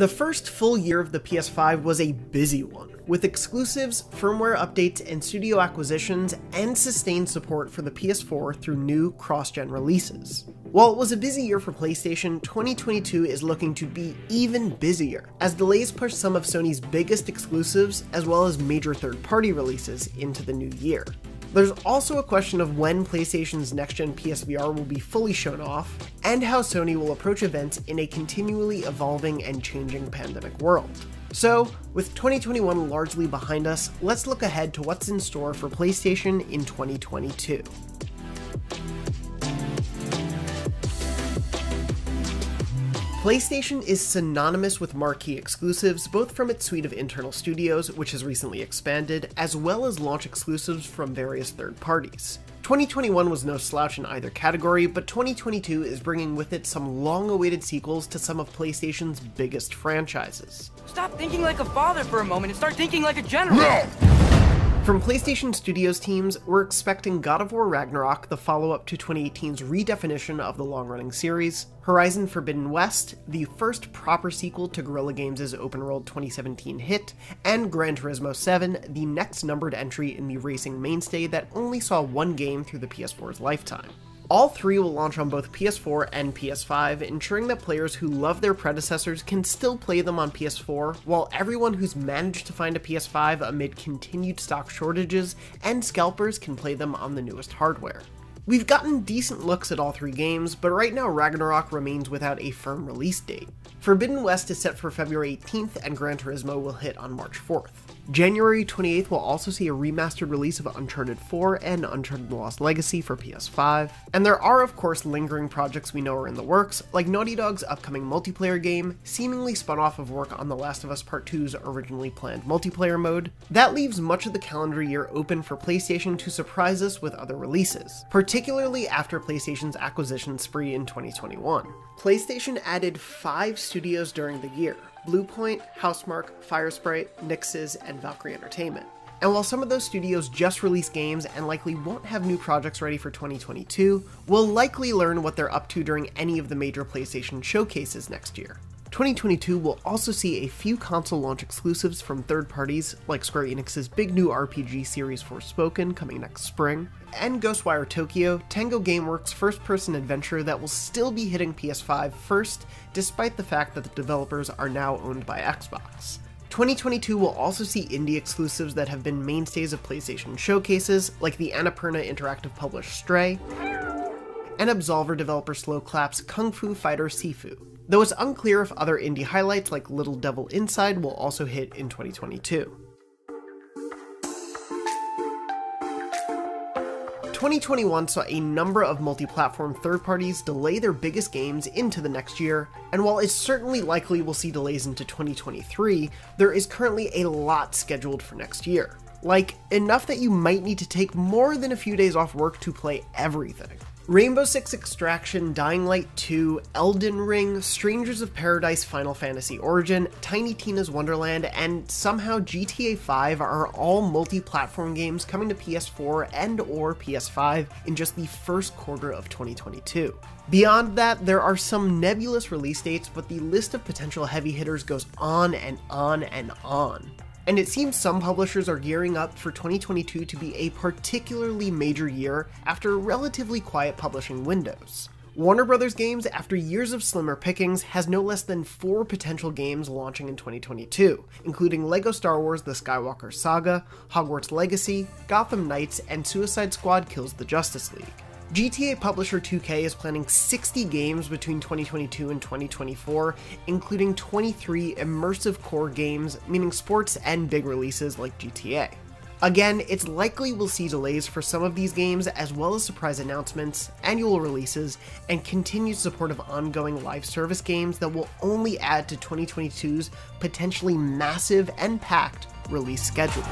The first full year of the PS5 was a busy one, with exclusives, firmware updates, and studio acquisitions, and sustained support for the PS4 through new cross-gen releases. While it was a busy year for PlayStation, 2022 is looking to be even busier, as delays push some of Sony's biggest exclusives, as well as major third-party releases, into the new year. There's also a question of when PlayStation's next-gen PSVR will be fully shown off, and how Sony will approach events in a continually evolving and changing pandemic world. So, with 2021 largely behind us, let's look ahead to what's in store for PlayStation in 2022. PlayStation is synonymous with marquee exclusives, both from its suite of internal studios, which has recently expanded, as well as launch exclusives from various third parties. 2021 was no slouch in either category, but 2022 is bringing with it some long-awaited sequels to some of PlayStation's biggest franchises. Stop thinking like a father for a moment and start thinking like a general! No! From PlayStation Studios teams, we're expecting God of War Ragnarok, the follow-up to 2018's redefinition of the long-running series, Horizon Forbidden West, the first proper sequel to Guerrilla Games' open-world 2017 hit, and Gran Turismo 7, the next numbered entry in the racing mainstay that only saw one game through the PS4's lifetime. All three will launch on both PS4 and PS5, ensuring that players who love their predecessors can still play them on PS4, while everyone who's managed to find a PS5 amid continued stock shortages and scalpers can play them on the newest hardware. We've gotten decent looks at all three games, but right now Ragnarok remains without a firm release date. Forbidden West is set for February 18th, and Gran Turismo will hit on March 4th. January 28th will also see a remastered release of Uncharted 4 and Uncharted Lost Legacy for PS5, and there are of course lingering projects we know are in the works, like Naughty Dog's upcoming multiplayer game, seemingly spun off of work on The Last of Us Part 2's originally planned multiplayer mode. That leaves much of the calendar year open for PlayStation to surprise us with other releases, particularly after PlayStation's acquisition spree in 2021. PlayStation added 5 studios during the year: Bluepoint, Housemarque, Firesprite, Nixxes, and Valkyrie Entertainment. And while some of those studios just released games and likely won't have new projects ready for 2022, we'll likely learn what they're up to during any of the major PlayStation showcases next year. 2022 will also see a few console launch exclusives from third parties, like Square Enix's big new RPG series Forspoken coming next spring, and Ghostwire Tokyo, Tango Gameworks' first-person adventure that will still be hitting PS5 first, despite the fact that the developers are now owned by Xbox. 2022 will also see indie exclusives that have been mainstays of PlayStation showcases, like the Annapurna Interactive published Stray, and Absolver developer Slow Clap's kung fu fighter Sifu, though it's unclear if other indie highlights like Little Devil Inside will also hit in 2022. 2021 saw a number of multi-platform third parties delay their biggest games into the next year, and while it's certainly likely we'll see delays into 2023, there is currently a lot scheduled for next year. Like, enough that you might need to take more than a few days off work to play everything. Rainbow Six Extraction, Dying Light 2, Elden Ring, Strangers of Paradise Final Fantasy Origin, Tiny Tina's Wonderland, and somehow GTA 5 are all multi-platform games coming to PS4 and or PS5 in just the first quarter of 2022. Beyond that, there are some nebulous release dates, but the list of potential heavy hitters goes on and on and on. And it seems some publishers are gearing up for 2022 to be a particularly major year after relatively quiet publishing windows. Warner Bros. Games, after years of slimmer pickings, has no less than 4 potential games launching in 2022, including LEGO Star Wars The Skywalker Saga, Hogwarts Legacy, Gotham Knights, and Suicide Squad Kills the Justice League. GTA publisher 2K is planning 60 games between 2022 and 2024, including 23 immersive core games, meaning sports and big releases like GTA. Again, it's likely we'll see delays for some of these games, as well as surprise announcements, annual releases, and continued support of ongoing live service games that will only add to 2022's potentially massive and packed release schedule.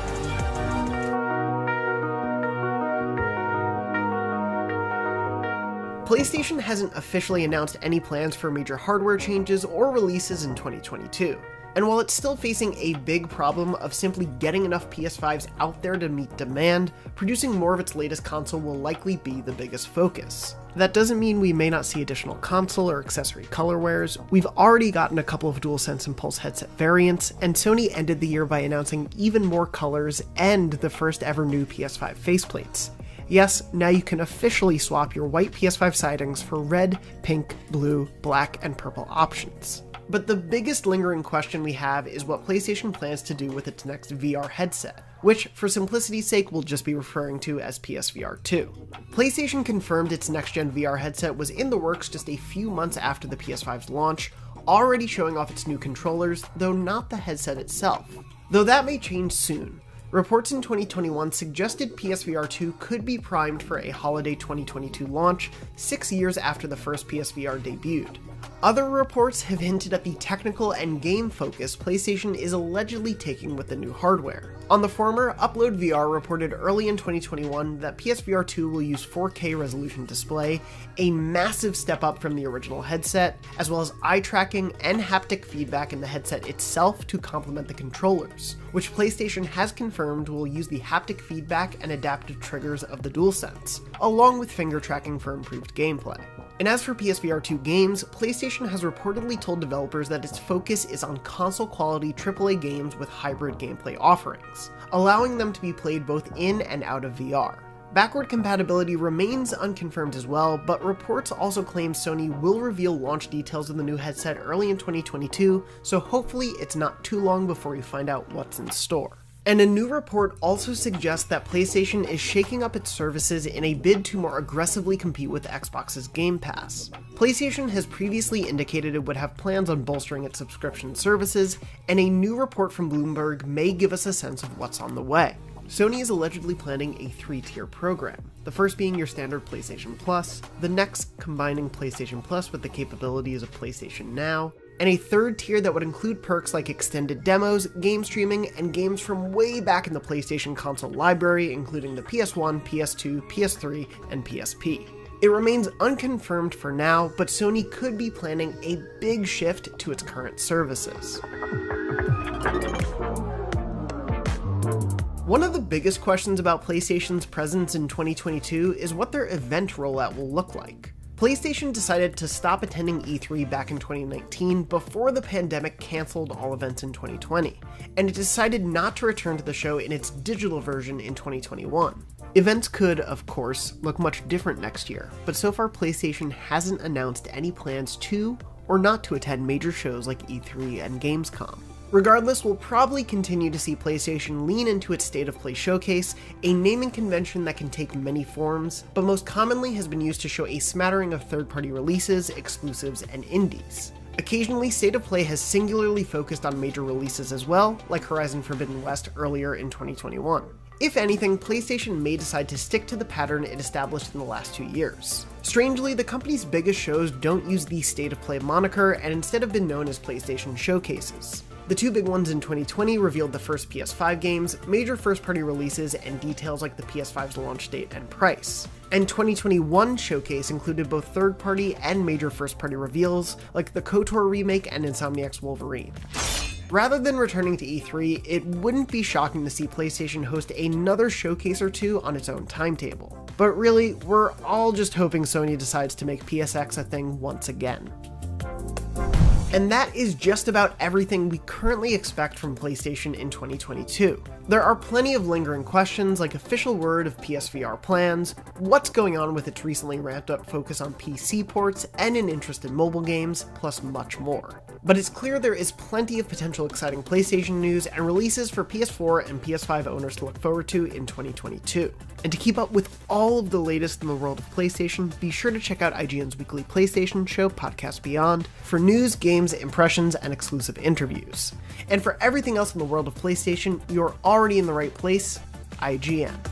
PlayStation hasn't officially announced any plans for major hardware changes or releases in 2022, and while it's still facing a big problem of simply getting enough PS5s out there to meet demand, producing more of its latest console will likely be the biggest focus. That doesn't mean we may not see additional console or accessory colorwares. We've already gotten a couple of DualSense and Pulse headset variants, and Sony ended the year by announcing even more colors and the first ever new PS5 faceplates. Yes, now you can officially swap your white PS5 sidings for red, pink, blue, black, and purple options. But the biggest lingering question we have is what PlayStation plans to do with its next VR headset, which for simplicity's sake we'll just be referring to as PSVR2. PlayStation confirmed its next-gen VR headset was in the works just a few months after the PS5's launch, already showing off its new controllers, though not the headset itself. Though that may change soon. Reports in 2021 suggested PSVR2 could be primed for a holiday 2022 launch, 6 years after the first PSVR debuted. Other reports have hinted at the technical and game focus PlayStation is allegedly taking with the new hardware. On the former, Upload VR reported early in 2021 that PSVR2 will use 4K resolution display, a massive step up from the original headset, as well as eye tracking and haptic feedback in the headset itself to complement the controllers, which PlayStation has confirmed will use the haptic feedback and adaptive triggers of the DualSense, along with finger tracking for improved gameplay. And as for PSVR2 games, PlayStation has reportedly told developers that its focus is on console-quality AAA games with hybrid gameplay offerings, allowing them to be played both in and out of VR. Backward compatibility remains unconfirmed as well, but reports also claim Sony will reveal launch details of the new headset early in 2022, so hopefully it's not too long before you find out what's in store. And a new report also suggests that PlayStation is shaking up its services in a bid to more aggressively compete with Xbox's Game Pass. PlayStation has previously indicated it would have plans on bolstering its subscription services, and a new report from Bloomberg may give us a sense of what's on the way. Sony is allegedly planning a three-tier program, the first being your standard PlayStation Plus, the next combining PlayStation Plus with the capabilities of PlayStation Now, and a third tier that would include perks like extended demos, game streaming, and games from way back in the PlayStation console library, including the PS1, PS2, PS3, and PSP. It remains unconfirmed for now, but Sony could be planning a big shift to its current services. One of the biggest questions about PlayStation's presence in 2022 is what their event rollout will look like. PlayStation decided to stop attending E3 back in 2019 before the pandemic canceled all events in 2020, and it decided not to return to the show in its digital version in 2021. Events could, of course, look much different next year, but so far PlayStation hasn't announced any plans to or not to attend major shows like E3 and Gamescom. Regardless, we'll probably continue to see PlayStation lean into its State of Play showcase, a naming convention that can take many forms, but most commonly has been used to show a smattering of third-party releases, exclusives, and indies. Occasionally, State of Play has singularly focused on major releases as well, like Horizon Forbidden West earlier in 2021. If anything, PlayStation may decide to stick to the pattern it established in the last 2 years. Strangely, the company's biggest shows don't use the State of Play moniker and instead have been known as PlayStation showcases. The two big ones in 2020 revealed the first PS5 games, major first-party releases, and details like the PS5's launch date and price. And 2021 showcase included both third-party and major first-party reveals, like the KOTOR remake and Insomniac's Wolverine. Rather than returning to E3, it wouldn't be shocking to see PlayStation host another showcase or two on its own timetable. But really, we're all just hoping Sony decides to make PSX a thing once again. And that is just about everything we currently expect from PlayStation in 2022. There are plenty of lingering questions like official word of PSVR plans, what's going on with its recently ramped up focus on PC ports and an interest in mobile games, plus much more. But it's clear there is plenty of potential exciting PlayStation news and releases for PS4 and PS5 owners to look forward to in 2022. And to keep up with all of the latest in the world of PlayStation, be sure to check out IGN's weekly PlayStation show, Podcast Beyond, for news, games, impressions, and exclusive interviews. And for everything else in the world of PlayStation, you're already in the right place, IGN.